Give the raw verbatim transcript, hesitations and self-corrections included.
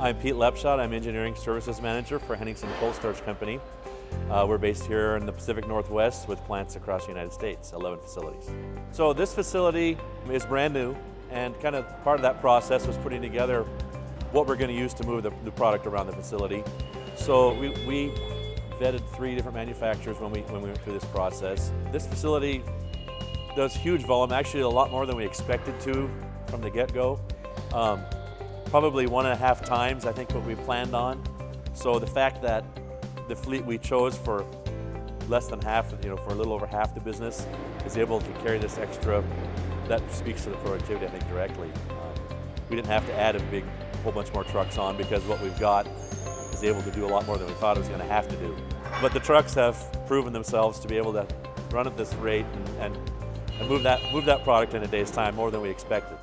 I'm Pete Lepshot. I'm Engineering Services Manager for Henningsen Cold Storage Company. Uh, we're based here in the Pacific Northwest with plants across the United States, eleven facilities. So this facility is brand new, and kind of part of that process was putting together what we're going to use to move the, the product around the facility. So we, we vetted three different manufacturers when we, when we went through this process. This facility does huge volume, actually a lot more than we expected to from the get-go. Um, probably one and a half times, I think, what we planned on. So the fact that the fleet we chose for less than half, you know, for a little over half the business, is able to carry this extra, that speaks to the productivity, I think, directly. Uh, we didn't have to add a big whole bunch more trucks on, because what we've got is able to do a lot more than we thought it was going to have to do. But the trucks have proven themselves to be able to run at this rate and, and, and move that, move that product in a day's time, more than we expected.